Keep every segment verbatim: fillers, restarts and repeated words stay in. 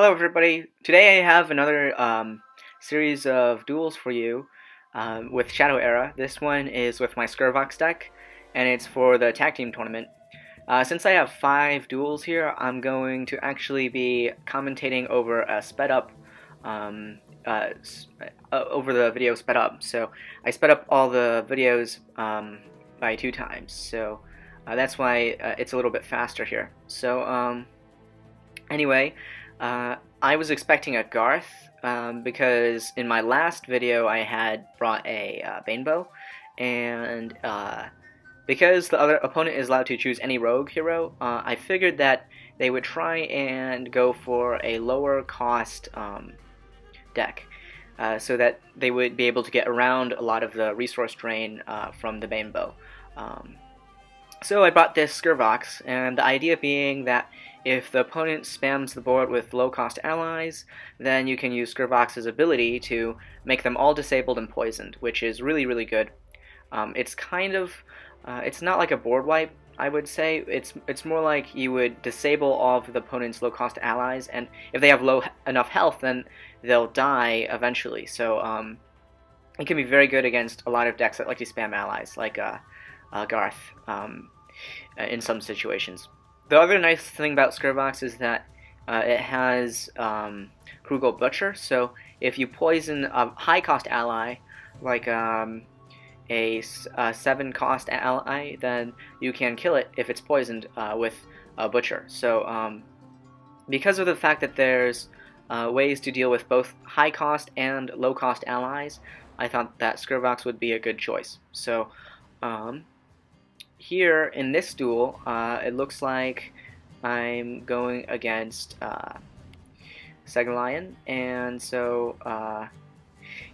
Hello everybody, today I have another um, series of duels for you um, with Shadow Era. This one is with my Skervox deck, and it's for the tag team tournament. Uh, since I have five duels here, I'm going to actually be commentating over a sped up, um, uh, uh, over the video sped up. So I sped up all the videos um, by two times, so uh, that's why uh, it's a little bit faster here. So um, anyway, Uh, I was expecting a Garth, um, because in my last video I had brought a uh, Banebow, and uh, because the other opponent is allowed to choose any rogue hero, uh, I figured that they would try and go for a lower cost um, deck, uh, so that they would be able to get around a lot of the resource drain uh, from the Banebow. Um, so I brought this Skervox, and the idea being that if the opponent spams the board with low-cost allies, then you can use Skervox's ability to make them all disabled and poisoned, which is really, really good. Um, it's kind of, uh, it's not like a board wipe, I would say. It's it's more like you would disable all of the opponent's low-cost allies, and if they have low enough health, then they'll die eventually. So um, it can be very good against a lot of decks that like to spam allies, like uh, uh, Garth, um, in some situations. The other nice thing about Skervox is that uh, it has um, Krugel Butcher, so if you poison a high-cost ally, like um, a, a seven-cost ally, then you can kill it if it's poisoned uh, with a Butcher. So um, because of the fact that there's uh, ways to deal with both high-cost and low-cost allies, I thought that Skervox would be a good choice. So Um, here in this duel, uh, it looks like I'm going against uh, Segalion, and so uh,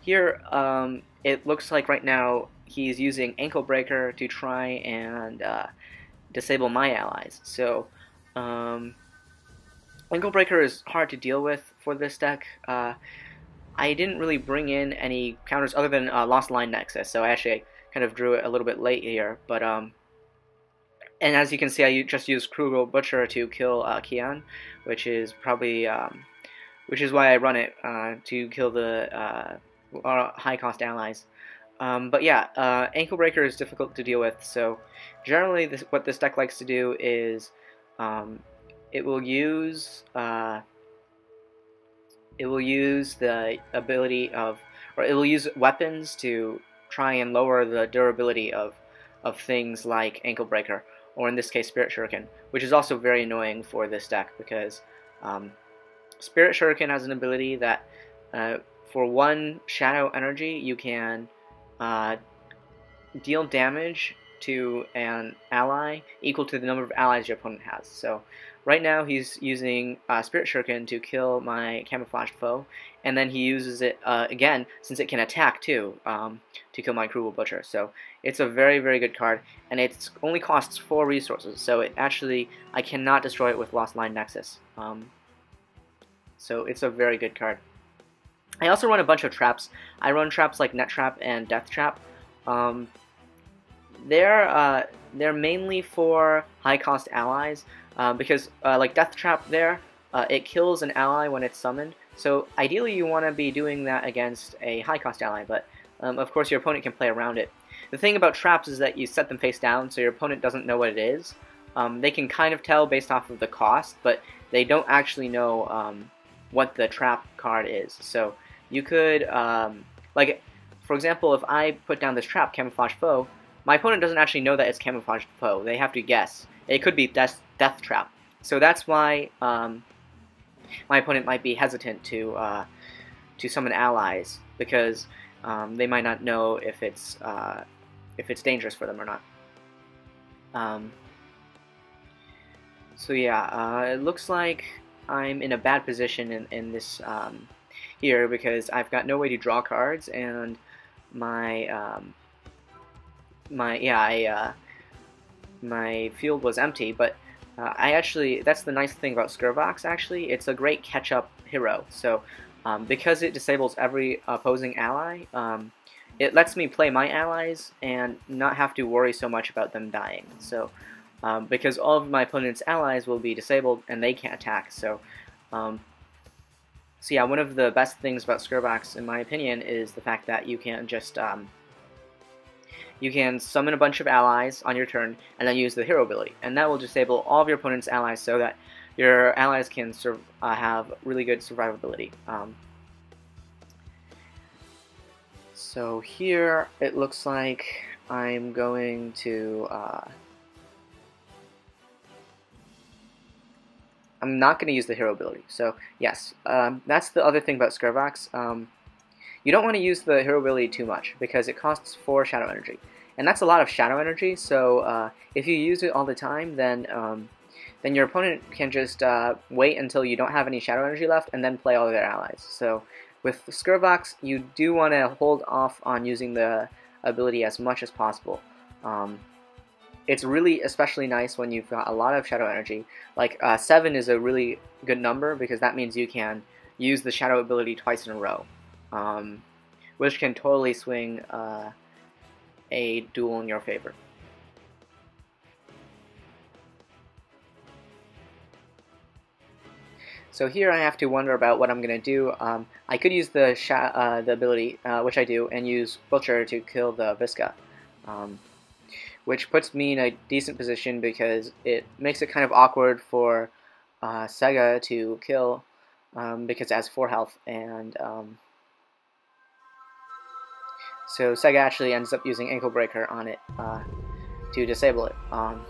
here um, it looks like right now he's using Ankle Breaker to try and uh, disable my allies. So um, Ankle Breaker is hard to deal with for this deck. Uh, I didn't really bring in any counters other than uh, Lost Line Nexus, so I actually kind of drew it a little bit late here, but um. And as you can see, I just used Krugel Butcher to kill uh, Kion, which is probably, um, which is why I run it, uh, to kill the uh, high-cost allies. Um, but yeah, uh, Ankle Breaker is difficult to deal with, so generally this, what this deck likes to do is um, it will use uh, it will use the ability of, or it will use weapons to try and lower the durability of, of things like Ankle Breaker, or in this case Spirit Shuriken, which is also very annoying for this deck because um, Spirit Shuriken has an ability that uh, for one shadow energy you can uh, deal damage to an ally equal to the number of allies your opponent has. So right now he's using uh, Spirit Shuriken to kill my Camouflaged Foe, and then he uses it uh, again, since it can attack too, um, to kill my Krugel Butcher. So it's a very, very good card, and it only costs four resources, so it actually, I cannot destroy it with Lost Line Nexus. Um, so it's a very good card. I also run a bunch of traps. I run traps like Net Trap and Death Trap. Um, they're, uh, they're mainly for high-cost allies, uh, because uh, like Death Trap there, uh, it kills an ally when it's summoned. So ideally you want to be doing that against a high-cost ally, but um, of course your opponent can play around it. The thing about traps is that you set them face down, so your opponent doesn't know what it is. Um, they can kind of tell based off of the cost, but they don't actually know um, what the trap card is. So you could, um, like, for example, if I put down this trap, Camouflaged Foe, my opponent doesn't actually know that it's Camouflaged Foe. They have to guess. It could be Death, death Trap. So that's why Um, my opponent might be hesitant to uh, to summon allies, because um, they might not know if it's uh, if it's dangerous for them or not. Um, so yeah, uh, it looks like I'm in a bad position in, in this um, here, because I've got no way to draw cards, and my um, my yeah I, uh, my field was empty, but Uh, I actually, that's the nice thing about Skervox, actually. It's a great catch-up hero. So, um, because it disables every opposing ally, um, it lets me play my allies and not have to worry so much about them dying. So, um, because all of my opponent's allies will be disabled and they can't attack. So, um, So yeah, one of the best things about Skervox, in my opinion, is the fact that you can just, um, you can summon a bunch of allies on your turn, and then use the hero ability. And that will disable all of your opponent's allies so that your allies can sur uh, have really good survivability. Um, so here, it looks like I'm going to, uh, I'm not going to use the hero ability. So yes, um, that's the other thing about Skervox. Um, You don't want to use the hero ability too much because it costs four shadow energy, and that's a lot of shadow energy. So uh, if you use it all the time, then um, then your opponent can just uh, wait until you don't have any shadow energy left, and then play all of their allies. So with Skervox, you do want to hold off on using the ability as much as possible. Um, it's really especially nice when you've got a lot of shadow energy. Like uh, seven is a really good number because that means you can use the shadow ability twice in a row. Um, which can totally swing uh, a duel in your favor. So here I have to wonder about what I'm going to do. Um, I could use the sh uh, the ability, uh, which I do, and use Butcher to kill the Visca, um, which puts me in a decent position because it makes it kind of awkward for uh, Sega to kill um, because it has four health and. Um, So Sega actually ends up using Ankle Breaker on it uh, to disable it, um,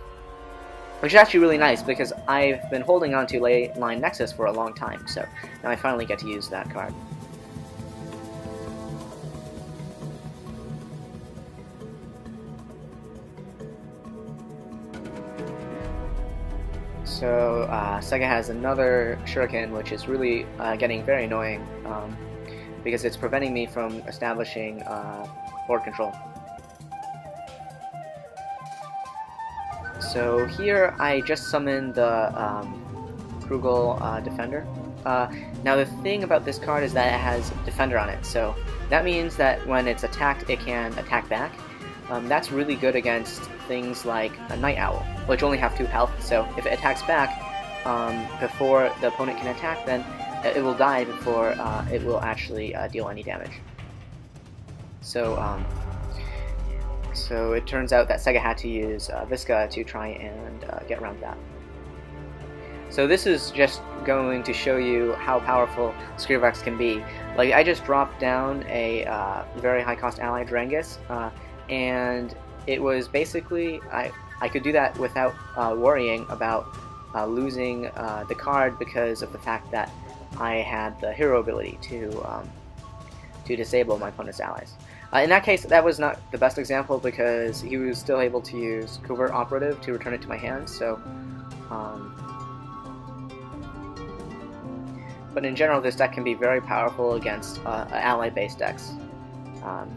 which is actually really nice because I've been holding on to Lost Line Nexus for a long time, so now I finally get to use that card. So uh, Sega has another Shuriken, which is really uh, getting very annoying. Um, because it's preventing me from establishing uh, board control. So here I just summoned the um, Krugel uh, Defender. Uh, now the thing about this card is that it has Defender on it, so that means that when it's attacked it can attack back. Um, that's really good against things like a Night Owl, which only have two health, so if it attacks back um, before the opponent can attack, then it will die before uh, it will actually uh, deal any damage. So, um, so it turns out that Sega had to use uh, Visca to try and uh, get around that. So this is just going to show you how powerful Skervox can be. Like I just dropped down a uh, very high-cost ally, Drangus, uh, and it was basically I I could do that without uh, worrying about uh, losing uh, the card because of the fact that. I had the hero ability to um, to disable my opponent's allies. Uh, in that case, that was not the best example because he was still able to use Covert Operative to return it to my hand. So, um, but in general, this deck can be very powerful against uh, ally-based decks. Um,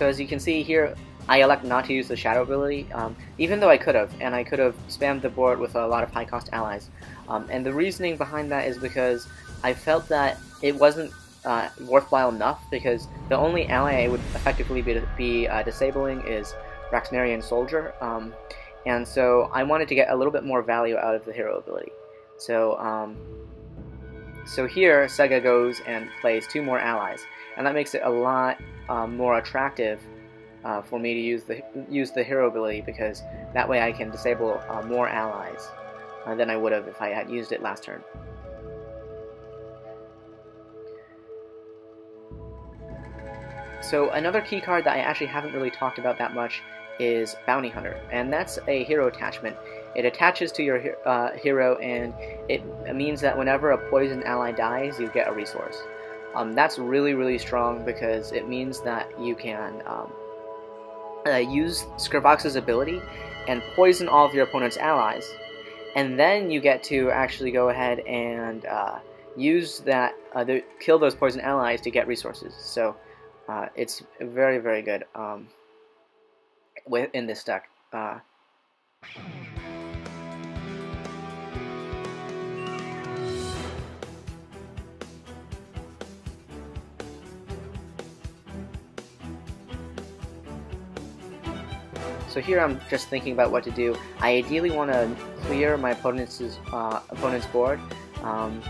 So as you can see here, I elect not to use the shadow ability, um, even though I could have, and I could have spammed the board with a lot of high-cost allies. Um, and the reasoning behind that is because I felt that it wasn't uh, worthwhile enough, because the only ally I would effectively be, be uh, disabling is Raxnarian Soldier, um, and so I wanted to get a little bit more value out of the hero ability. So, um, so here, Sega goes and plays two more allies, and that makes it a lot Um, more attractive uh, for me to use the use the hero ability because that way I can disable uh, more allies uh, than I would have if I had used it last turn. So another key card that I actually haven't really talked about that much is Bounty Hunter, and that's a hero attachment. It attaches to your uh, hero, and it means that whenever a poisoned ally dies, you get a resource. Um, that's really, really strong because it means that you can um, uh, use Skervox's ability and poison all of your opponent's allies, and then you get to actually go ahead and uh, use that, uh, the, kill those poison allies to get resources. So uh, it's very, very good um, in this deck. Uh, So here I'm just thinking about what to do. I ideally want to clear my opponent's uh, opponent's board, um,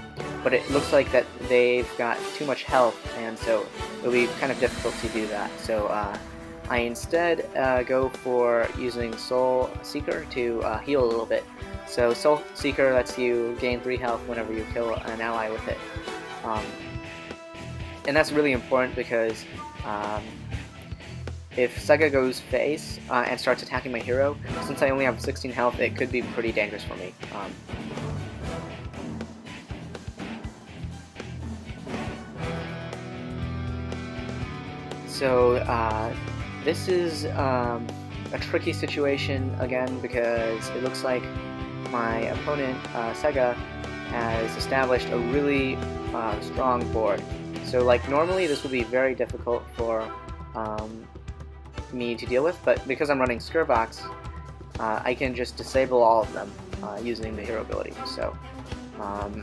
but it looks like that they've got too much health, and so it'll be kind of difficult to do that. So uh, I instead uh, go for using Soul Seeker to uh, heal a little bit. So Soul Seeker lets you gain three health whenever you kill an ally with it. Um, and that's really important because um, if Sega goes face uh, and starts attacking my hero, since I only have sixteen health, it could be pretty dangerous for me. Um, so uh, this is um, a tricky situation again because it looks like my opponent, uh, Sega, has established a really uh, strong board. So like normally this would be very difficult for um, me to deal with, but because I'm running Skervox, uh, I can just disable all of them uh, using the hero ability. So, um,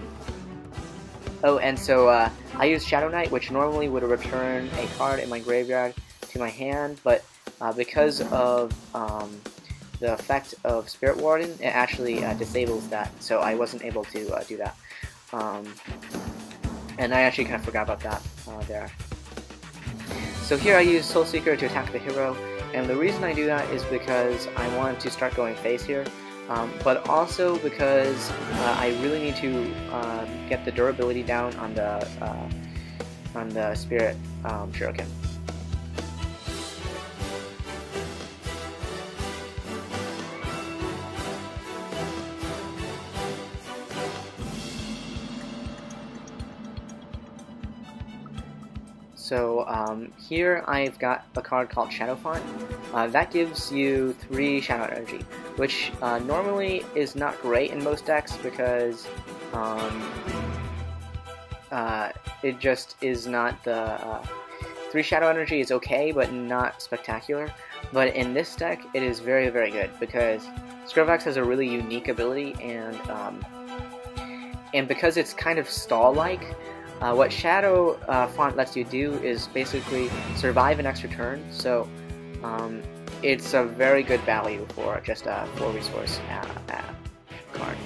oh, and so uh, I use Shadow Knight, which normally would return a card in my graveyard to my hand, but uh, because of um, the effect of Spirit Warden, it actually uh, disables that, so I wasn't able to uh, do that. Um, and I actually kind of forgot about that uh, there. So here I use Soul Seeker to attack the hero, and the reason I do that is because I want to start going face here, um, but also because uh, I really need to uh, get the durability down on the uh, on the Spirit um, Shuriken. So um, here I've got a card called Shadow Font. Uh, that gives you three Shadow Energy, which uh, normally is not great in most decks because um, uh, it just is not the... Uh, three Shadow Energy is okay, but not spectacular. But in this deck, it is very, very good because Skervox has a really unique ability, and, um, and because it's kind of stall-like, Uh, what Shadow uh, Font lets you do is basically survive an extra turn, so um, it's a very good value for just a four resource uh, uh, card.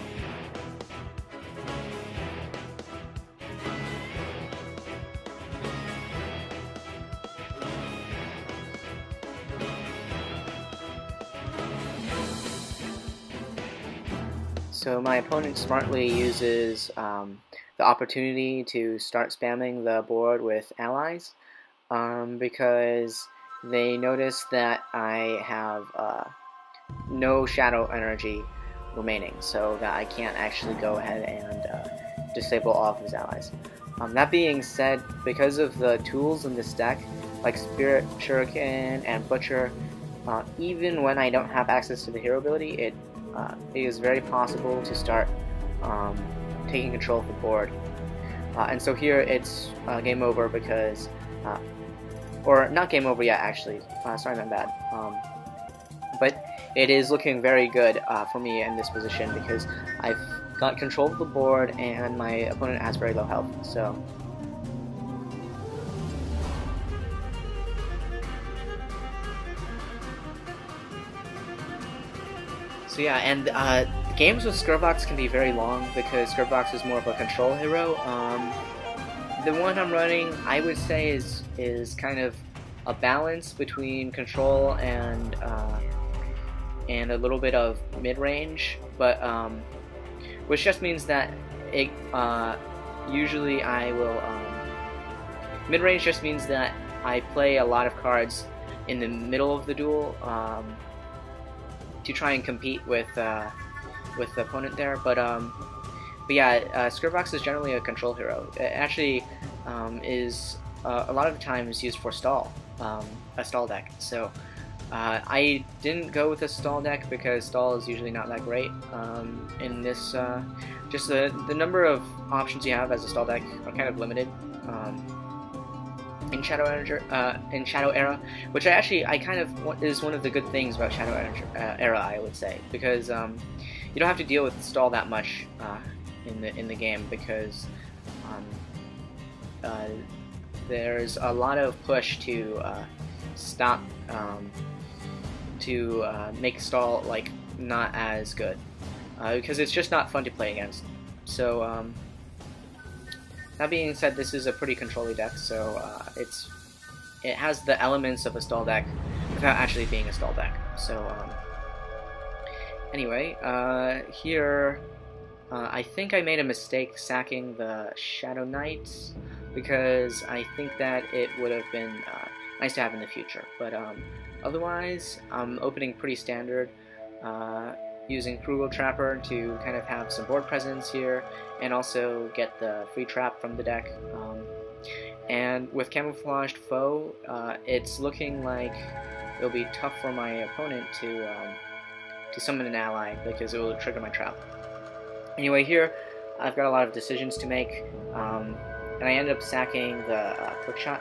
So my opponent smartly uses um, the opportunity to start spamming the board with allies um, because they notice that I have uh, no shadow energy remaining, so that I can't actually go ahead and uh, disable all of his allies. Um, that being said, because of the tools in this deck, like Spirit Shuriken and Butcher, uh, even when I don't have access to the hero ability, it, uh, it is very possible to start um, taking control of the board, uh, and so here it's uh, game over because, uh, or not game over yet actually. Uh, sorry, my bad. Um, but it is looking very good uh, for me in this position because I've got control of the board and my opponent has very low health. So. So yeah, and. Uh, Games with Skervox can be very long because Skervox is more of a control hero. Um, the one I'm running, I would say, is is kind of a balance between control and uh, and a little bit of mid range, but um, which just means that it uh, usually I will um, mid range just means that I play a lot of cards in the middle of the duel um, to try and compete with. Uh, with the opponent there, but um, but yeah, uh, Skervox is generally a control hero. It actually um, is uh, a lot of the times used for stall, um, a stall deck. So uh, I didn't go with a stall deck because stall is usually not that great um, in this. Uh, just the the number of options you have as a stall deck are kind of limited um, in Shadow Energy, uh, in Shadow Era, which I actually I kind of is one of the good things about Shadow Energy, uh, Era, I would say, because. Um, You don't have to deal with stall that much uh, in the in the game because um, uh, there's a lot of push to uh, stop um, to uh, make stall like not as good, uh, because it's just not fun to play against. So um, that being said, this is a pretty controlly deck, so uh, it's it has the elements of a stall deck without actually being a stall deck. So um, anyway, uh, here uh, I think I made a mistake sacking the Shadow Knight, because I think that it would have been uh, nice to have in the future. But um, otherwise, I'm opening pretty standard, uh, using Krugel Trapper to kind of have some board presence here, and also get the free trap from the deck. Um, and with Camouflaged Foe, uh, it's looking like it'll be tough for my opponent to um, to summon an ally, because it will trigger my trap. Anyway, here I've got a lot of decisions to make. Um, And I ended up sacking the uh, Quickshot.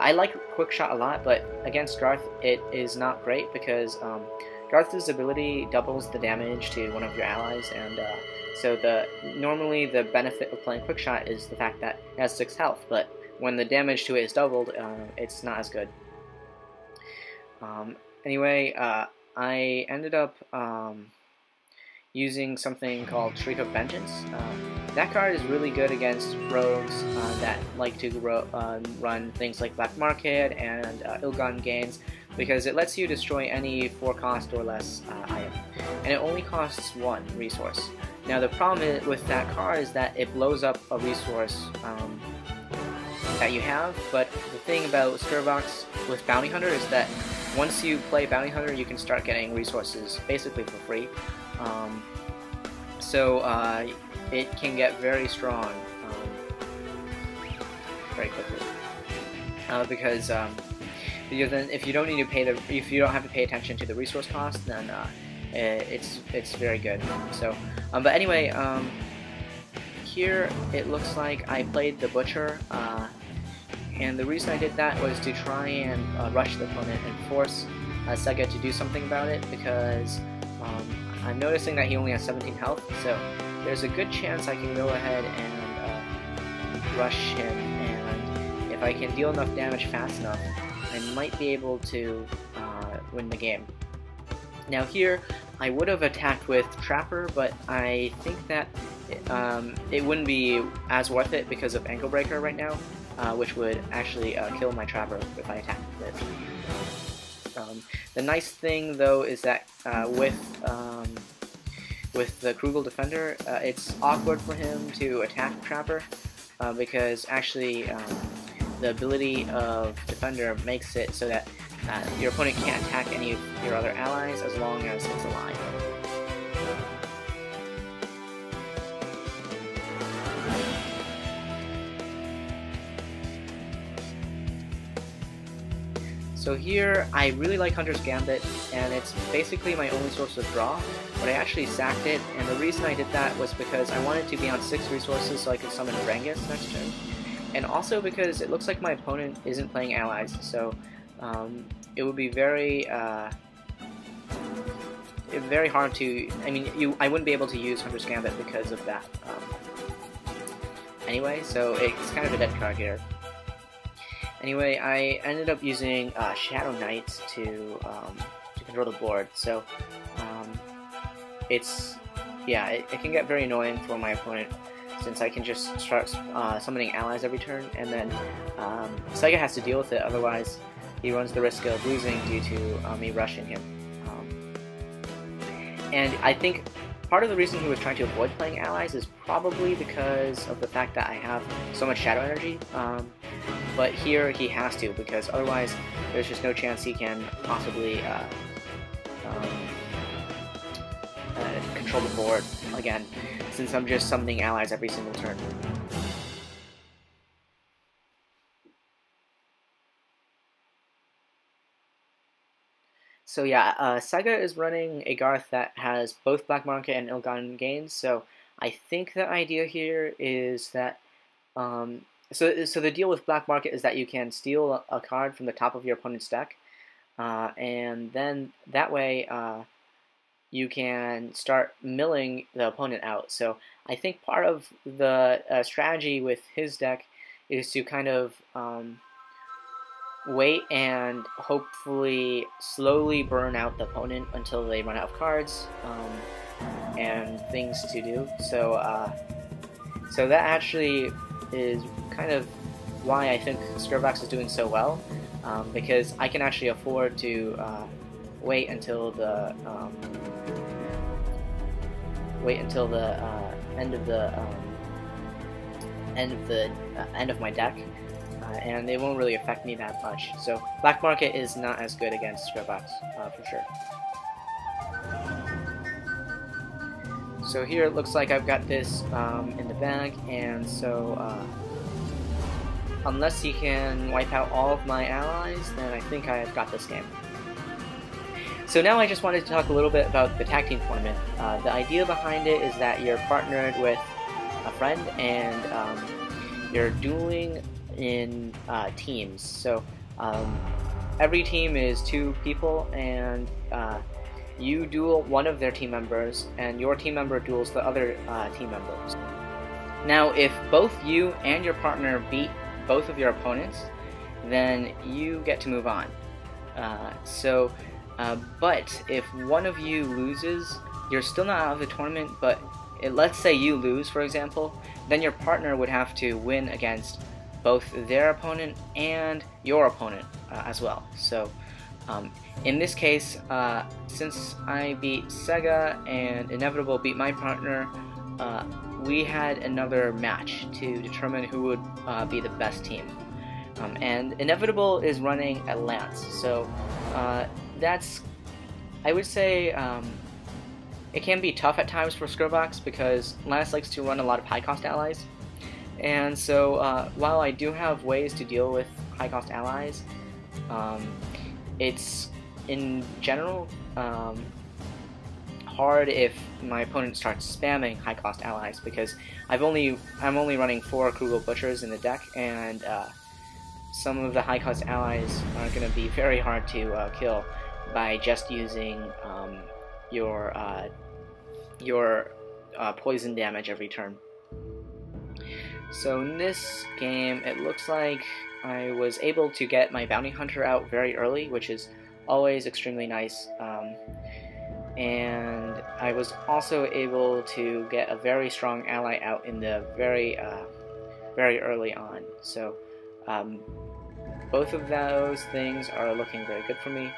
I like Quickshot a lot, but against Garth, it is not great, because um, Garth's ability doubles the damage to one of your allies, and uh, so the normally the benefit of playing Quickshot is the fact that it has six health, but when the damage to it is doubled, uh, it's not as good. Um, anyway, uh, I ended up um, using something called Shriek of Vengeance. Um, That card is really good against rogues uh, that like to ro um, run things like Black Market and uh, Ill-Gotten Gains, because it lets you destroy any four cost or less uh, item, and it only costs one resource. Now the problem with that card is that it blows up a resource um, that you have, but the thing about Skervox with Bounty Hunter is that once you play Bounty Hunter, you can start getting resources basically for free. Um, so. Uh, It can get very strong um, very quickly, uh, because um, then if you don't need to pay the if you don't have to pay attention to the resource cost, then uh, it's it's very good. So, um, but anyway, um, here it looks like I played the Butcher, uh, and the reason I did that was to try and uh, rush the opponent and force uh, Sega to do something about it, because um, I'm noticing that he only has seventeen health, so there's a good chance I can go ahead and uh, rush him, and if I can deal enough damage fast enough, I might be able to uh, win the game. Now here, I would have attacked with Trapper, but I think that um, it wouldn't be as worth it because of Ankle Breaker right now, uh, which would actually uh, kill my Trapper if I attacked with it. Um, the nice thing though is that uh, with um, With the Krugel Defender, uh, it's awkward for him to attack Trapper, uh, because actually um, the ability of Defender makes it so that uh, your opponent can't attack any of your other allies as long as it's alive. So here, I really like Hunter's Gambit, and it's basically my only source of draw, but I actually sacked it, and the reason I did that was because I wanted to be on six resources so I could summon Drangus next turn, and also because it looks like my opponent isn't playing allies, so um, it would be very uh, very hard to, I mean, you, I wouldn't be able to use Hunter's Gambit because of that. Um, anyway, so it's kind of a dead card here. Anyway, I ended up using uh, Shadow Knight to, um, to control the board, so um, it's, yeah, it, it can get very annoying for my opponent, since I can just start uh, summoning allies every turn, and then um, Sega has to deal with it, otherwise he runs the risk of losing due to uh, me rushing him. Um, and I think part of the reason he was trying to avoid playing allies is probably because of the fact that I have so much shadow energy. Um, But here he has to, because otherwise there's just no chance he can possibly uh, um, uh, control the board again, since I'm just summoning allies every single turn. So yeah, uh, Sega is running a Garth that has both Black Market and Ill-Gotten Gains, so I think the idea here is that um, So, so the deal with Black Market is that you can steal a card from the top of your opponent's deck, uh, and then that way uh, you can start milling the opponent out. So I think part of the uh, strategy with his deck is to kind of um, wait and hopefully slowly burn out the opponent until they run out of cards um, and things to do. So, uh, so that actually is kind of why I think Skervox is doing so well, um, because I can actually afford to uh, wait until the um, wait until the uh, end of the um, end of the uh, end of my deck. Uh, and they won't really affect me that much. So Black Market is not as good against Skervox, uh, for sure. So here it looks like I've got this um, in the bag, and so uh, unless he can wipe out all of my allies, then I think I've got this game. So now I just wanted to talk a little bit about the tag team tournament. Uh, the idea behind it is that you're partnered with a friend and um, you're dueling in uh, teams. So um, every team is two people, and uh, you duel one of their team members and your team member duels the other uh, team members. Now if both you and your partner beat both of your opponents, then you get to move on. Uh, so uh, but if one of you loses, you're still not out of the tournament, but it, let's say you lose, for example, then your partner would have to win against both their opponent and your opponent uh, as well. So um, in this case, uh, since I beat Sega and Inevitable beat my partner, uh, we had another match to determine who would uh, be the best team. Um, and Inevitable is running at Lance, so uh, that's, I would say, um, it can be tough at times for Skervox because Lance likes to run a lot of high-cost allies. And so, uh, while I do have ways to deal with high-cost allies, um, it's, in general, um, hard if my opponent starts spamming high-cost allies, because I've only, I'm only running four Krugel Butchers in the deck, and uh, some of the high-cost allies are going to be very hard to uh, kill by just using um, your, uh, your uh, poison damage every turn. So in this game, it looks like I was able to get my Bounty Hunter out very early, which is always extremely nice. Um, and I was also able to get a very strong ally out in the very, uh, very early on. So um, both of those things are looking very good for me.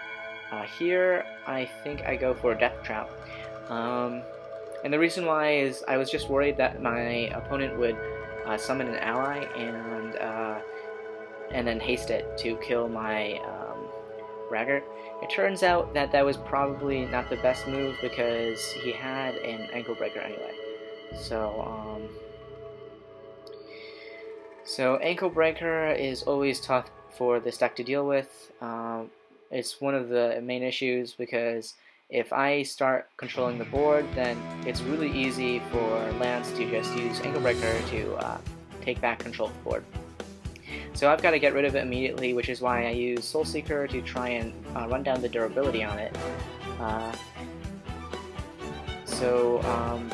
Uh, here, I think I go for a Death Trap. Um, and the reason why is I was just worried that my opponent would Uh, summon an ally and uh, and then haste it to kill my um, braggart. It turns out that that was probably not the best move because he had an Ankle Breaker anyway. So um, so Ankle Breaker is always tough for this deck to deal with. Um, it's one of the main issues because if I start controlling the board, then it's really easy for Lance to just use Ankle Breaker to uh, take back control of the board. So I've got to get rid of it immediately, which is why I use Soul Seeker to try and uh, run down the durability on it. Uh, so um,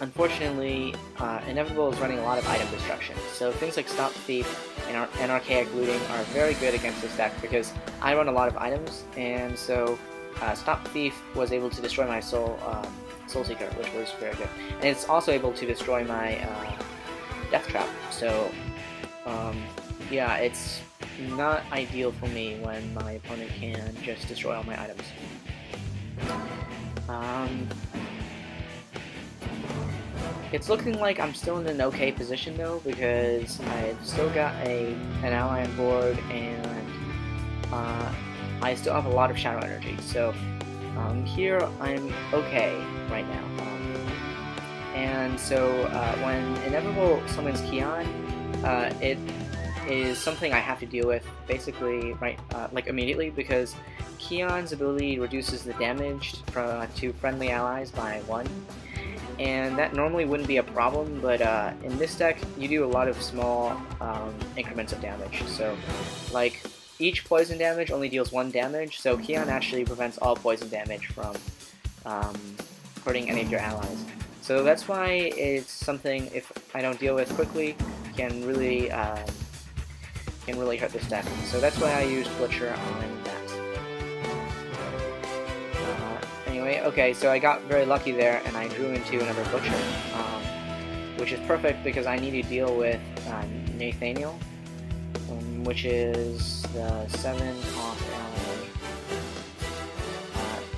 unfortunately, uh, Inevitable is running a lot of item destruction. So things like Stop Thief and, Ar and Archaic Looting are very good against this deck because I run a lot of items, and so Uh, Stop Thief was able to destroy my Soul um, Soul Seeker, which was very good, and it's also able to destroy my uh, Death Trap. So, um, yeah, it's not ideal for me when my opponent can just destroy all my items. Um, it's looking like I'm still in an okay position though, because I've still got a an ally on board, and Uh, I still have a lot of shadow energy, so um, here I'm okay right now. Um, and so uh, when Inevitable summons Kion, uh, it is something I have to deal with basically right, uh, like immediately, because Kion's ability reduces the damage from, uh, to friendly allies by one, and that normally wouldn't be a problem, but uh, in this deck you do a lot of small um, increments of damage. So like, each poison damage only deals one damage, so Kion actually prevents all poison damage from um, hurting any of your allies. So that's why it's something, if I don't deal with quickly, can really uh, can really hurt this deck. So that's why I used Butcher on that. Uh, anyway, okay, so I got very lucky there, and I drew into another Butcher, um, which is perfect because I need to deal with uh, Nathaniel, um, which is the seven off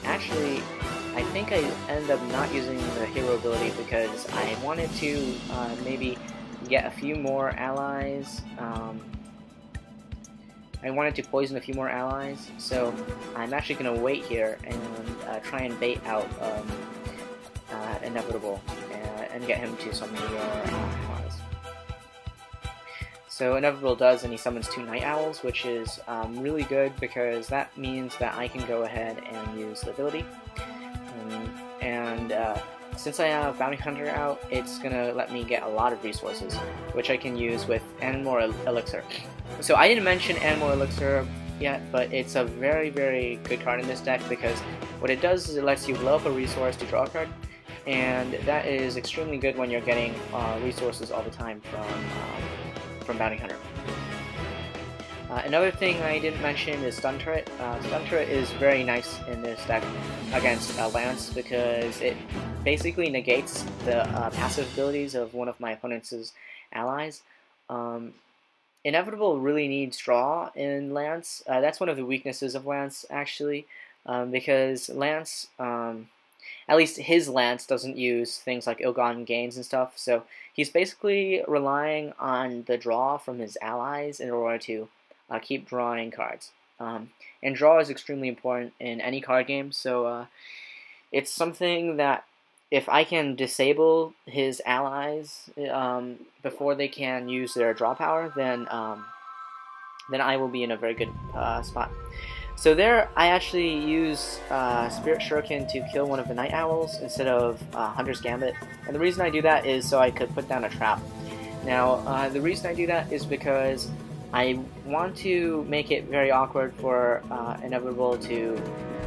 ally. Uh, actually, I think I ended up not using the hero ability because I wanted to uh, maybe get a few more allies. Um, I wanted to poison a few more allies, so I'm actually going to wait here and uh, try and bait out um, uh, Inevitable uh, and get him to summon your allies. So Inevitable does, and he summons two Night Owls, which is um, really good because that means that I can go ahead and use the ability. And uh, since I have Bounty Hunter out, it's going to let me get a lot of resources, which I can use with Animal Elixir. So I didn't mention Animal Elixir yet, but it's a very, very good card in this deck because what it does is it lets you blow up a resource to draw a card, and that is extremely good when you're getting uh, resources all the time from, um, from Bounty Hunter. Uh, another thing I didn't mention is Stun Turret. Uh, Stun Turret is very nice in this deck against uh, Lance because it basically negates the uh, passive abilities of one of my opponent's allies. Um, Inevitable really needs draw in Lance. Uh, that's one of the weaknesses of Lance, actually, um, because Lance, um, at least his Lance, doesn't use things like Ill-Gotten Gains and stuff, so he's basically relying on the draw from his allies in order to Uh, keep drawing cards, um, and draw is extremely important in any card game. So uh, it's something that if I can disable his allies um, before they can use their draw power, then um, then I will be in a very good uh, spot. So there, I actually use uh, Spirit Shuriken to kill one of the Night Owls instead of uh, Hunter's Gambit, and the reason I do that is so I could put down a trap. Now uh, the reason I do that is because I want to make it very awkward for uh, Inevitable to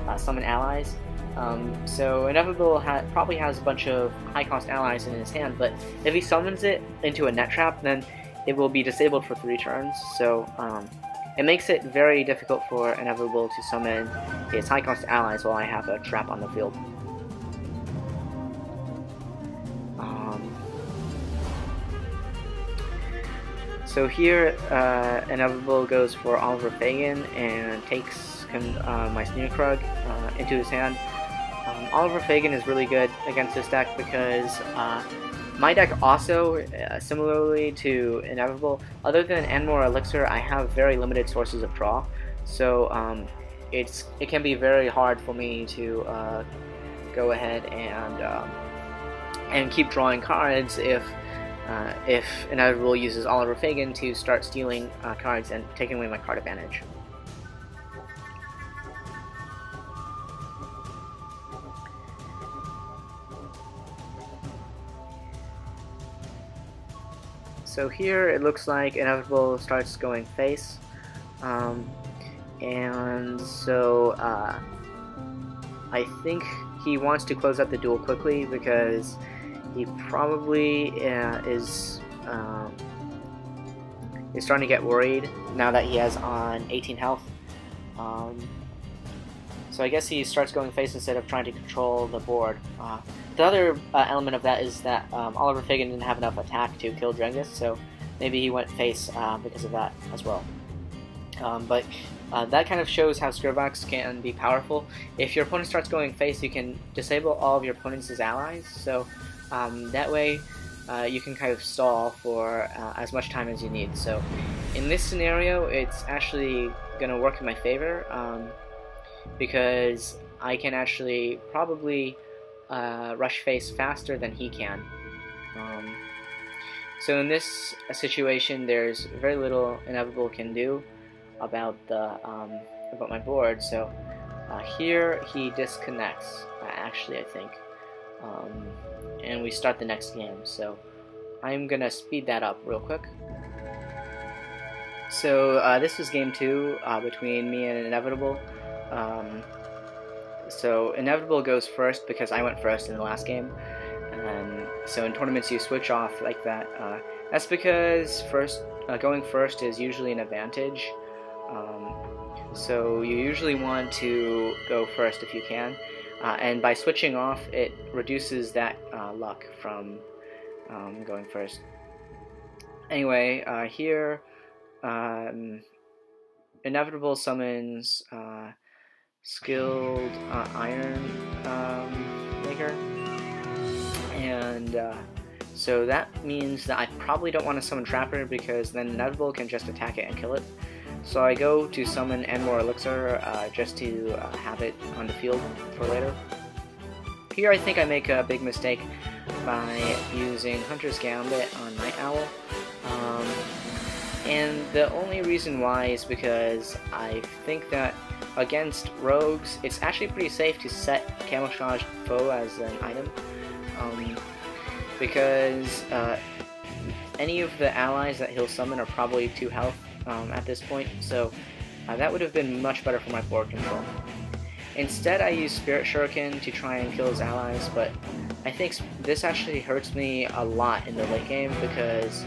uh, summon allies. Um, so Inevitable ha probably has a bunch of high-cost allies in his hand, but if he summons it into a Net Trap, then it will be disabled for three turns. So um, it makes it very difficult for Inevitable to summon his high-cost allies while I have a trap on the field. So here, uh, Inevitable goes for Oliver Fagan and takes uh, my Sneer Krug uh, into his hand. Um, Oliver Fagan is really good against this deck because uh, my deck also, uh, similarly to Inevitable, other than Animal Elixir, I have very limited sources of draw. So um, it's it can be very hard for me to uh, go ahead and um, and keep drawing cards if. Uh, if Inevitable uses Oliver Fagan to start stealing uh, cards and taking away my card advantage. So here it looks like Inevitable starts going face, um, and so uh, I think he wants to close out the duel quickly because he probably uh, is um, is starting to get worried now that he has on eighteen health. Um, so I guess he starts going face instead of trying to control the board. Uh, the other uh, element of that is that um, Oliver Fagan didn't have enough attack to kill Drangus, so maybe he went face uh, because of that as well. Um, but uh, that kind of shows how Skervox can be powerful. If your opponent starts going face, you can disable all of your opponent's allies. So. Um, that way, uh, you can kind of stall for uh, as much time as you need. So, in this scenario, it's actually going to work in my favor um, because I can actually probably uh, rush face faster than he can. Um, so, in this situation, there's very little Inevitable can do about the um, about my board. So, uh, here he disconnects. Uh, actually, I think. Um, and we start the next game, so I'm gonna speed that up real quick. So uh, this was game two uh, between me and Inevitable. Um, so Inevitable goes first because I went first in the last game. Um, so in tournaments you switch off like that uh, That's because first uh, going first is usually an advantage, um, so you usually want to go first if you can, uh, and by switching off it reduces that uh, luck from um, going first. Anyway, uh, here um, Inevitable summons uh, Skilled uh, Ironmonger, um, and uh, so that means that I probably don't want to summon Trapper, because then Inevitable can just attack it and kill it. So I go to summon Animal Elixir uh, just to uh, have it on the field for later. Here I think I make a big mistake by using Hunter's Gambit on Night Owl. Um, and the only reason why is because I think that against rogues, it's actually pretty safe to set Camouflaged Foe as an item. Um, because uh, any of the allies that he'll summon are probably two health um, at this point, so uh, that would have been much better for my board control. Instead I use Spirit Shuriken to try and kill his allies, but I think this actually hurts me a lot in the late game, because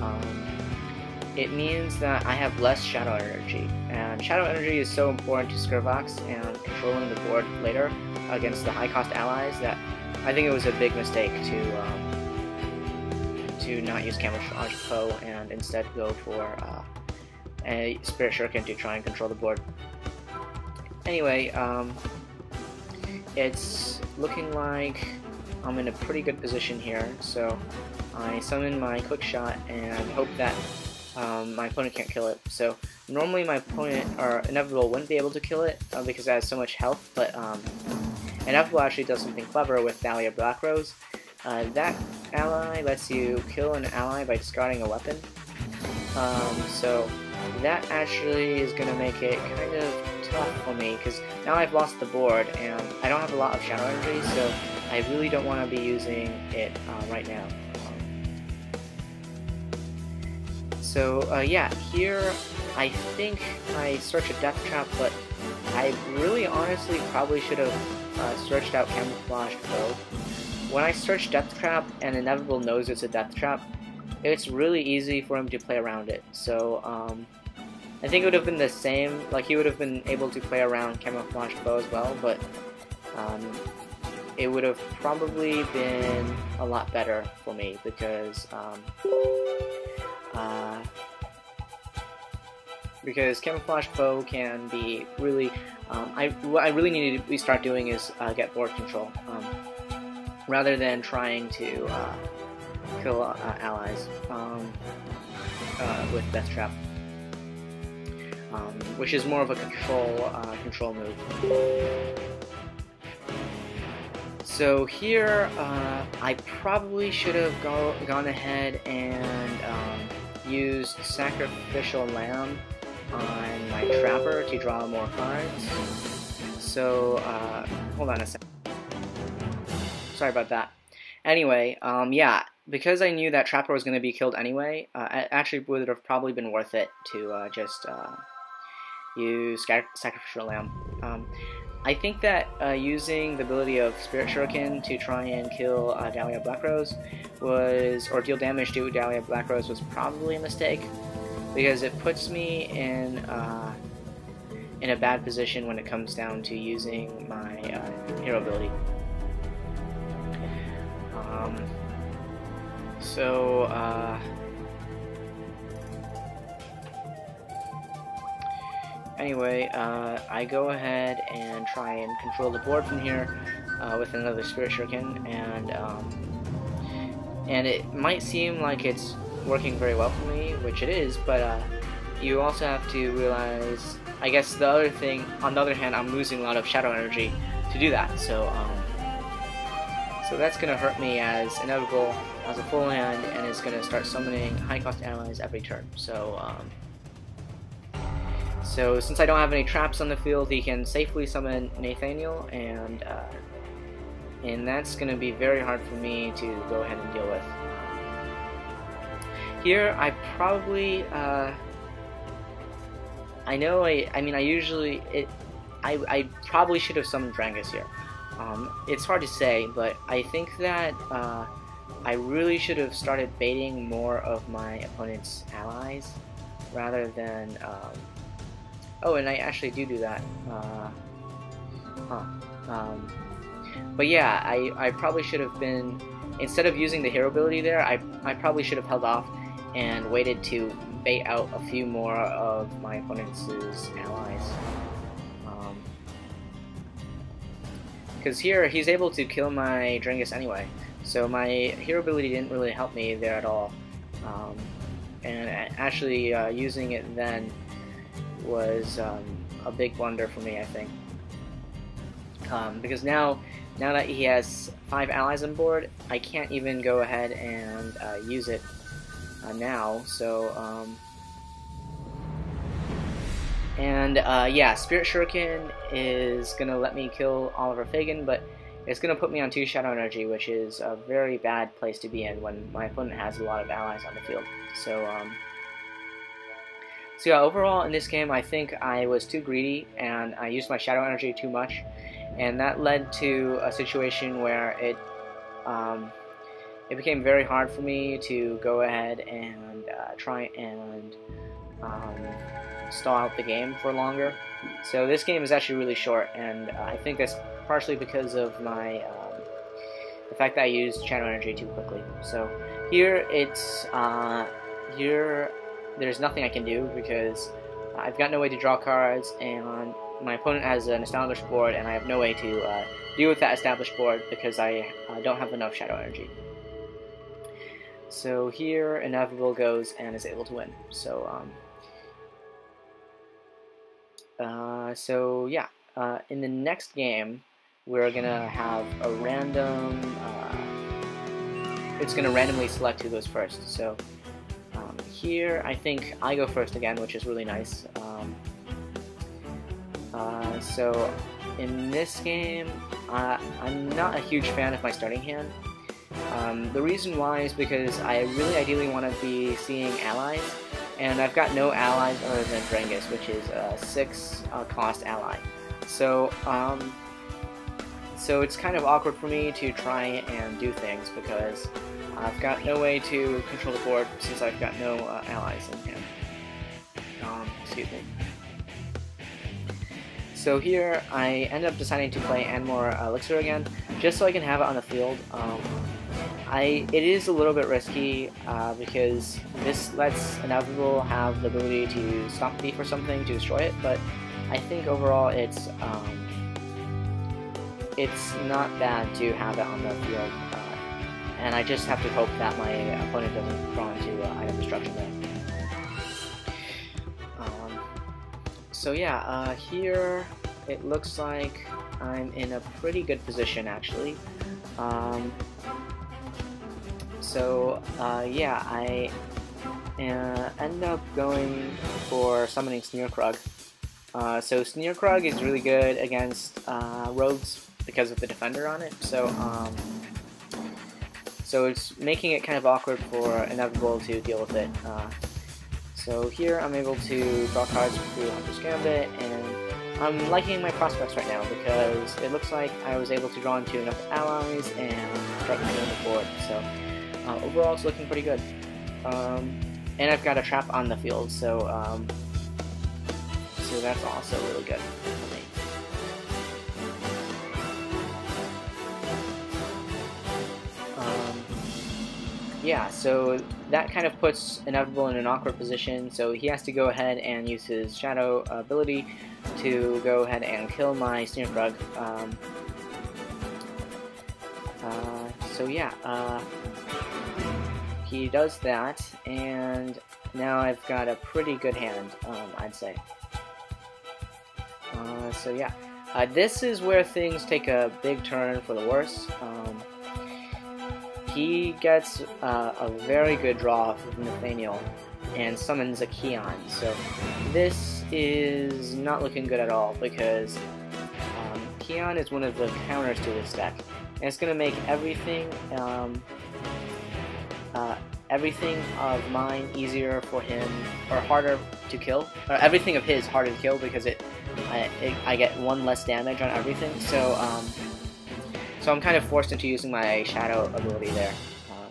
um, it means that I have less Shadow Energy, and Shadow Energy is so important to Skervox and controlling the board later against the high cost allies that I think it was a big mistake to um, to not use Camouflaged Foe and instead go for uh, a Spirit Shuriken to try and control the board. Anyway, um, it's looking like I'm in a pretty good position here, so I summon my Quickshot and hope that um, my opponent can't kill it. So normally my opponent, or Inevitable, wouldn't be able to kill it uh, because it has so much health, but um, Inevitable actually does something clever with Dahlia Black Rose. Uh, that ally lets you kill an ally by discarding a weapon. Um, so that actually is going to make it kind of tough for me, because now I've lost the board and I don't have a lot of Shadow Energy, so I really don't want to be using it uh, right now. So uh, yeah, here I think I search a Death Trap, but I really honestly probably should have uh, searched out Camouflaged Foe. When I search Death Trap and Inevitable knows it's a Death Trap, it's really easy for him to play around it. So um, I think it would have been the same, like he would have been able to play around Camouflaged Foe as well, but um, it would have probably been a lot better for me, because um, uh, because Camouflaged Foe can be really, um, I, what I really need to start doing is uh, get board control, um, rather than trying to uh, kill uh, allies um, uh, with Death Trap, um, which is more of a control, uh, control move. So here, uh, I probably should have go gone ahead and um, used Sacrificial Lamb on my Trapper to draw more cards. So uh, hold on a sec. Sorry about that. Anyway, um, yeah, because I knew that Trapper was going to be killed anyway, uh, it actually would have probably been worth it to uh, just uh, use sac Sacrificial Lamb. Um, I think that uh, using the ability of Spirit Shuriken to try and kill uh, Dahlia Black Rose was, or deal damage to Dahlia Black Rose was probably a mistake, because it puts me in uh, in a bad position when it comes down to using my uh, hero ability. Um, so uh, anyway, uh, I go ahead and try and control the board from here uh, with another Spirit Shuriken, and um, and it might seem like it's working very well for me, which it is, but uh, you also have to realize, I guess the other thing, on the other hand, I'm losing a lot of Shadow Energy to do that, so um, so that's going to hurt me as Inevitable as a full hand, and it's going to start summoning high cost allies every turn. So um, so since I don't have any traps on the field, he can safely summon Nathaniel, and uh, and that's going to be very hard for me to go ahead and deal with. Here, I probably, uh, I know, I, I mean, I usually, it, I, I probably should have summoned Drangus here. Um, it's hard to say, but I think that uh, I really should have started baiting more of my opponent's allies rather than, um, oh, and I actually do do that, uh, huh, um, but yeah, I, I probably should have been, instead of using the hero ability there, I, I probably should have held off and waited to bait out a few more of my opponent's allies. Because here, he's able to kill my Drangus anyway, so my hero ability didn't really help me there at all. Um, and actually uh, using it then was um, a big blunder for me, I think. Um, because now, now that he has five allies on board, I can't even go ahead and uh, use it uh, now, so... Um, And uh, yeah, Spirit Shuriken is going to let me kill Oliver Fagan, but it's going to put me on two Shadow Energy, which is a very bad place to be in when my opponent has a lot of allies on the field. So, um, so yeah, overall in this game I think I was too greedy and I used my Shadow Energy too much, and that led to a situation where it, um, it became very hard for me to go ahead and uh, try and... Um, stall out the game for longer. So this game is actually really short, and uh, I think that's partially because of my um, the fact that I used Shadow Energy too quickly. So here it's uh, here there's nothing I can do because I've got no way to draw cards, and my opponent has an established board, and I have no way to uh, deal with that established board because I uh, don't have enough Shadow Energy. So here Inevitable goes and is able to win. So. Um, Uh, so yeah, uh, in the next game, we're gonna have a random, uh, it's gonna randomly select who goes first, so um, here I think I go first again, which is really nice. Um, uh, so in this game, uh, I'm not a huge fan of my starting hand. Um, the reason why is because I really ideally want to be seeing allies. And I've got no allies other than Drangus, which is a six uh, cost ally. So, um, so it's kind of awkward for me to try and do things because I've got no way to control the board since I've got no uh, allies in hand. Um, excuse me. So here I end up deciding to play Animal Elixir again, just so I can have it on the field. Um, I, it is a little bit risky uh, because this lets Inevitable have the ability to stop me for something, to destroy it, but I think overall it's um, it's not bad to have it on the field, uh, and I just have to hope that my opponent doesn't fall into uh, item destruction there. Um, so yeah, uh, here it looks like I'm in a pretty good position actually. Um, So, uh, yeah, I uh, end up going for summoning Sneer Krug. Uh, so Sneer Krug is really good against uh, rogues because of the defender on it, so um, so it's making it kind of awkward for Inevitable to deal with it. Uh, so here I'm able to draw cards through Hunter's Gambit, and I'm liking my prospects right now because it looks like I was able to draw into enough allies and start clearing the board. So. Uh, overall, it's looking pretty good, um, and I've got a trap on the field, so um, so that's also really good for me. Um, yeah, so that kind of puts Inevitable in an awkward position, so he has to go ahead and use his Shadow ability to go ahead and kill my Sneer Krug. Um, uh, so yeah. Uh, He does that, and now I've got a pretty good hand, um, I'd say. Uh, so yeah, uh, this is where things take a big turn for the worse. Um, he gets uh, a very good draw from Nathaniel and summons a Kion. So this is not looking good at all because um, Kion is one of the counters to this deck, and it's going to make everything. Um, Uh, everything of mine easier for him, or harder to kill, or everything of his harder to kill because it, I, it, I get one less damage on everything. So, um, so I'm kind of forced into using my Shadow ability there. Uh,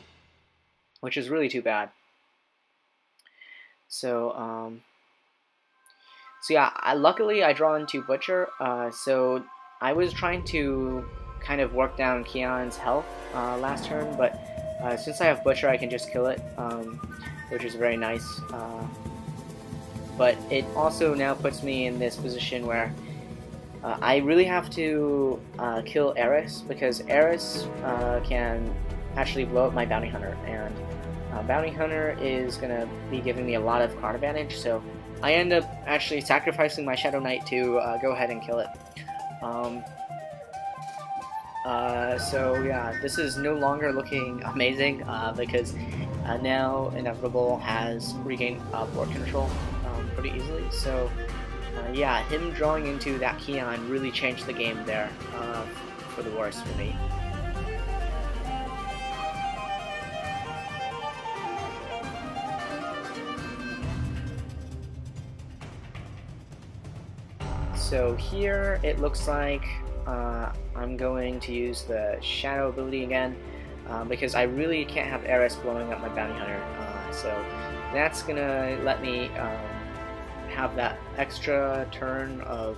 which is really too bad. So, um, so yeah, I, luckily I draw into Butcher, uh, so I was trying to kind of work down Kion's health uh, last turn, but uh, since I have Butcher, I can just kill it, um, which is very nice. Uh, but it also now puts me in this position where uh, I really have to uh, kill Eris, because Eris uh, can actually blow up my Bounty Hunter, and Uh, Bounty Hunter is going to be giving me a lot of card advantage, so I end up actually sacrificing my Shadow Knight to uh, go ahead and kill it. Um, uh, so yeah, this is no longer looking amazing, uh, because uh, now Inevitable has regained uh, board control um, pretty easily, so uh, yeah, him drawing into that Kion really changed the game there uh, for the worse for me. So here it looks like uh, I'm going to use the Shadow ability again, uh, because I really can't have Eris blowing up my Bounty Hunter, uh, so that's gonna let me um, have that extra turn of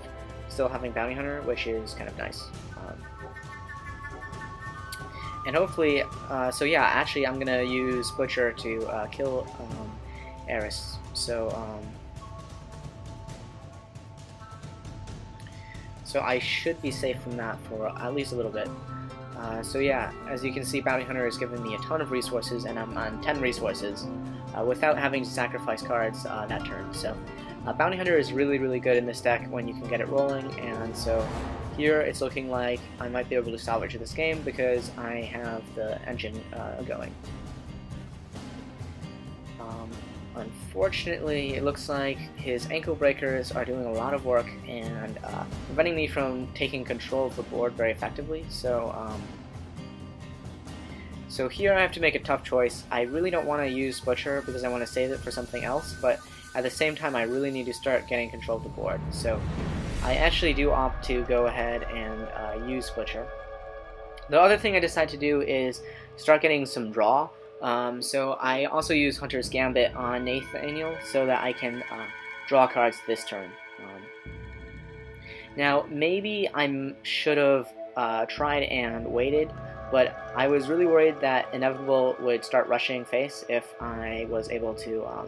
still having Bounty Hunter, which is kind of nice. Um, and hopefully, uh, so yeah, actually I'm gonna use Butcher to uh, kill um, Eris, so um, So I should be safe from that for at least a little bit. Uh, so yeah, as you can see, Bounty Hunter has given me a ton of resources, and I'm on ten resources uh, without having to sacrifice cards uh, that turn. So uh, Bounty Hunter is really, really good in this deck when you can get it rolling, and so here it's looking like I might be able to salvage this game because I have the engine uh, going. Um, Unfortunately, it looks like his ankle breakers are doing a lot of work and uh, preventing me from taking control of the board very effectively. So, um, so here I have to make a tough choice. I really don't want to use Butcher because I want to save it for something else, but at the same time, I really need to start getting control of the board. So, I actually do opt to go ahead and uh, use Butcher. The other thing I decide to do is start getting some draw. Um, so I also use Hunter's Gambit on Nathaniel so that I can uh, draw cards this turn. Um, now maybe I should have uh, tried and waited, but I was really worried that Inevitable would start rushing face if I was able to um,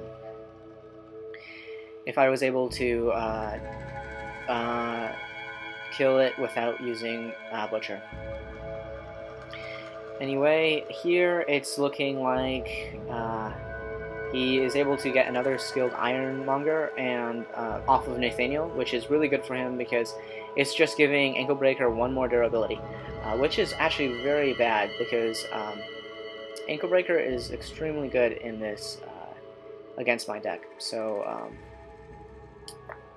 if I was able to uh, uh, kill it without using uh, Butcher. Anyway, here it's looking like uh, he is able to get another Skilled Ironmonger and uh, off of Nathaniel, which is really good for him because it's just giving Ankle Breaker one more durability, uh, which is actually very bad because um, Ankle Breaker is extremely good in this uh, against my deck. So um,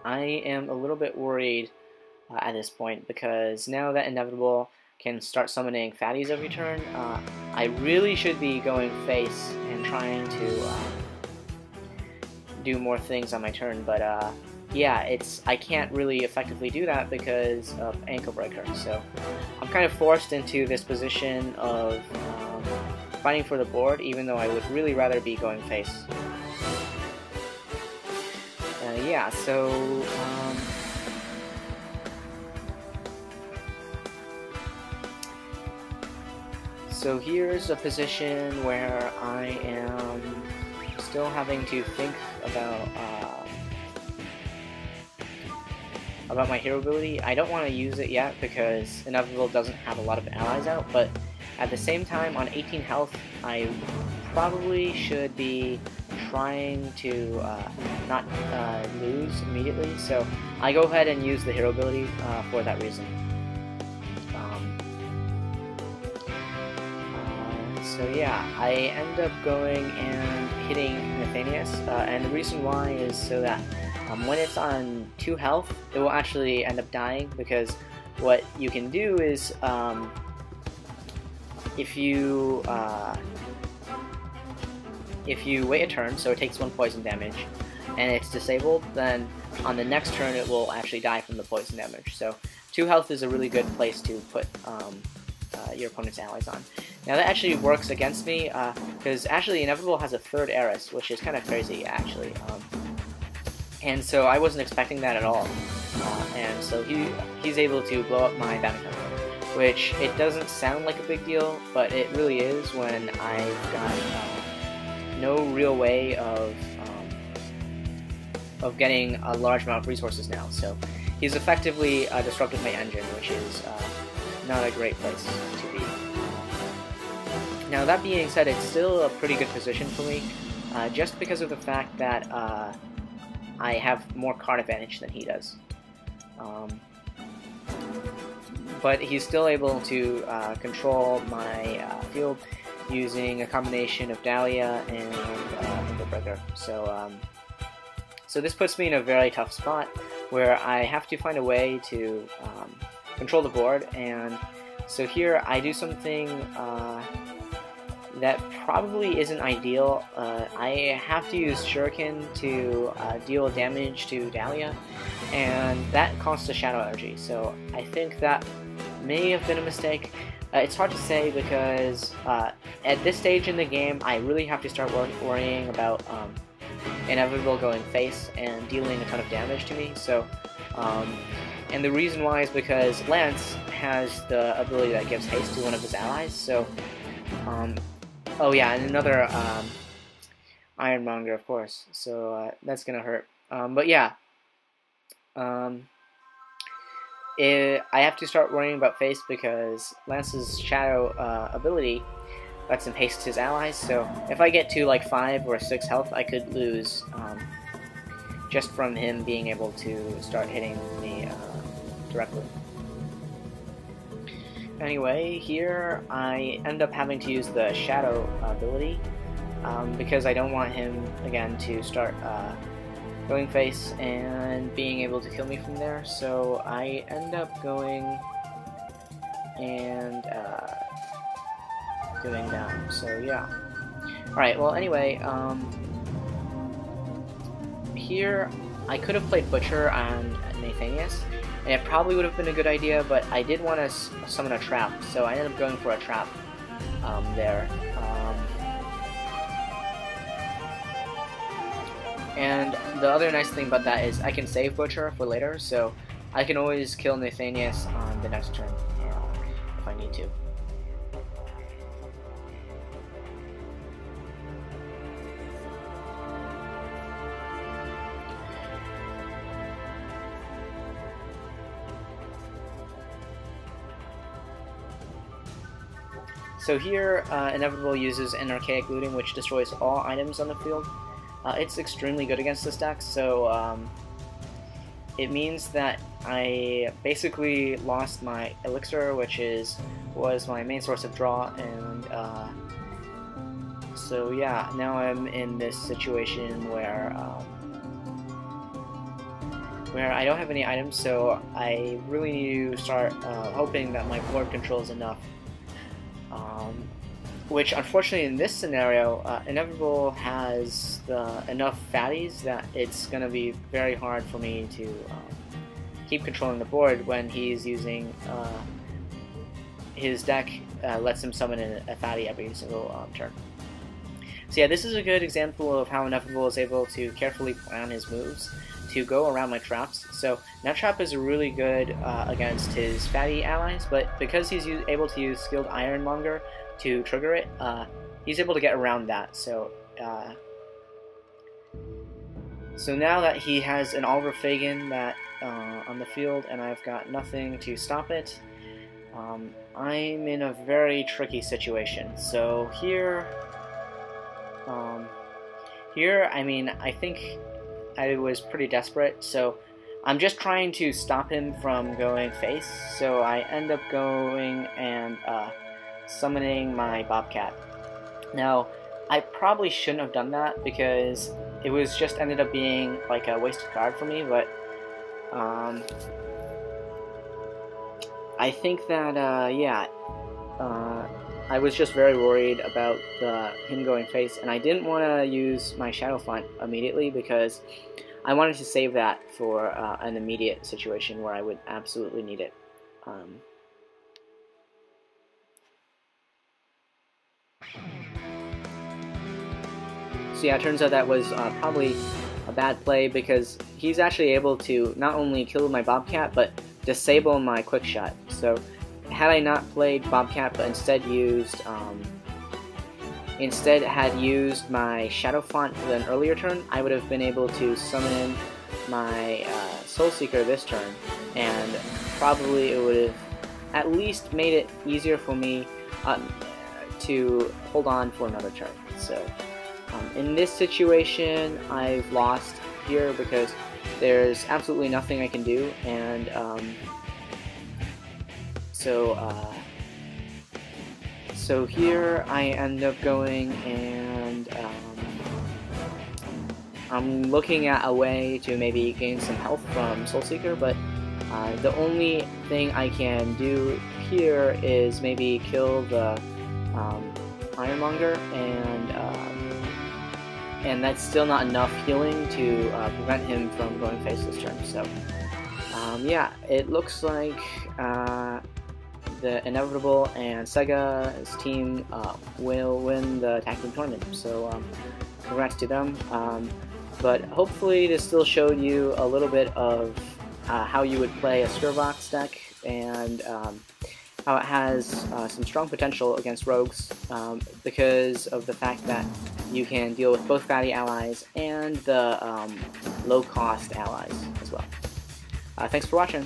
I am a little bit worried uh, at this point because now that Inevitable can start summoning fatties every turn, uh, I really should be going face and trying to uh, do more things on my turn, but uh, yeah, it's I can't really effectively do that because of Ankle Breaker, so I'm kind of forced into this position of um, fighting for the board, even though I would really rather be going face. Uh, yeah, so um, So here's a position where I am still having to think about uh, about my hero ability. I don't want to use it yet because Inevitable doesn't have a lot of allies out, but at the same time, on eighteen health, I probably should be trying to uh, not uh, lose immediately, so I go ahead and use the hero ability uh, for that reason. So yeah, I end up going and hitting Nathaniel, uh, and the reason why is so that um, when it's on two health, it will actually end up dying, because what you can do is um, if you uh, if you wait a turn, so it takes one poison damage, and it's disabled, then on the next turn it will actually die from the poison damage. So two health is a really good place to put um, uh, your opponent's allies on. Now that actually works against me, because uh, actually Inevitable has a third Eris, which is kind of crazy, actually. Um, and so I wasn't expecting that at all. Uh, and so he he's able to blow up my Bounty Hunter, which it doesn't sound like a big deal, but it really is when I've got uh, no real way of um, of getting a large amount of resources now. So he's effectively uh, disrupted my engine, which is uh, not a great place to be. Now that being said, it's still a pretty good position for me, uh, just because of the fact that uh, I have more card advantage than he does. Um, but he's still able to uh, control my uh, field using a combination of Dahlia and uh, Ankle Breaker. So, um, so this puts me in a very tough spot where I have to find a way to um, control the board. And so here I do something uh, that probably isn't ideal. Uh, I have to use Shuriken to uh, deal damage to Dahlia, and that costs a Shadow Energy, so I think that may have been a mistake. Uh, it's hard to say because uh, at this stage in the game I really have to start wor worrying about um, Inevitable going face and dealing a ton of damage to me. So, um, and the reason why is because Lance has the ability that gives haste to one of his allies, so um, oh yeah, and another um, Ironmonger, of course, so uh, that's gonna hurt. Um, but yeah, um, it, I have to start worrying about face because Lance's Shadow uh, ability lets him haste his allies, so if I get to like five or six health, I could lose um, just from him being able to start hitting me uh, directly. Anyway, here I end up having to use the Shadow ability um, because I don't want him, again, to start uh, going face and being able to kill me from there. So I end up going and uh, going down. So yeah. Alright, well anyway, um, here I could have played Butcher and Nathaniel, and it probably would have been a good idea, but I did want to summon a trap, so I ended up going for a trap um, there. Um, and the other nice thing about that is I can save Butcher for later, so I can always kill Nathaniel on the next turn uh, if I need to. So here, uh, Inevitable uses an Archaic Looting, which destroys all items on the field. Uh, it's extremely good against this deck, so um, it means that I basically lost my Elixir, which is was my main source of draw, and uh, so yeah, now I'm in this situation where um, where I don't have any items, so I really need to start uh, hoping that my board control is enough. Um, which unfortunately in this scenario, uh, Inevitable has the, enough fatties that it's going to be very hard for me to um, keep controlling the board when he's using uh, his deck uh, lets him summon a fatty every single um, turn. So yeah, this is a good example of how Inevitable is able to carefully plan his moves to go around my traps. So Net Trap is really good uh, against his fatty allies, but because he's able to use Skilled Ironmonger to trigger it, uh, he's able to get around that. So uh, so now that he has an Oliver Fagan that uh, on the field and I've got nothing to stop it, um, I'm in a very tricky situation. So here, um, here I mean I think I was pretty desperate, so I'm just trying to stop him from going face, so I end up going and uh, summoning my Bobcat. Now, I probably shouldn't have done that because it was just ended up being like a wasted card for me, but um, I think that, uh, yeah, uh, I was just very worried about the, him going face, and I didn't want to use my Shadow Font immediately because I wanted to save that for uh, an immediate situation where I would absolutely need it. Um, So yeah, it turns out that was uh, probably a bad play, because he's actually able to not only kill my Bobcat, but disable my Quickshot. So had I not played Bobcat, but instead used um, instead had used my Shadow Font for an earlier turn, I would have been able to summon my uh, Soul Seeker this turn, and probably it would have at least made it easier for me uh, to hold on for another turn. So um, in this situation, I've lost here because there's absolutely nothing I can do, and um, so uh, so here I end up going and um, I'm looking at a way to maybe gain some health from Soul Seeker, but uh, the only thing I can do here is maybe kill the um, Ironmonger, and um, and that's still not enough healing to uh, prevent him from going faceless turn. So um, yeah, it looks like uh, the Inevitable and Sega's team uh, will win the tag team tournament. So um, congrats to them. Um, but hopefully this still showed you a little bit of uh, how you would play a Skervox deck, and um, how it has uh, some strong potential against rogues um, because of the fact that you can deal with both fatty allies and the um, low-cost allies as well. Uh, thanks for watching.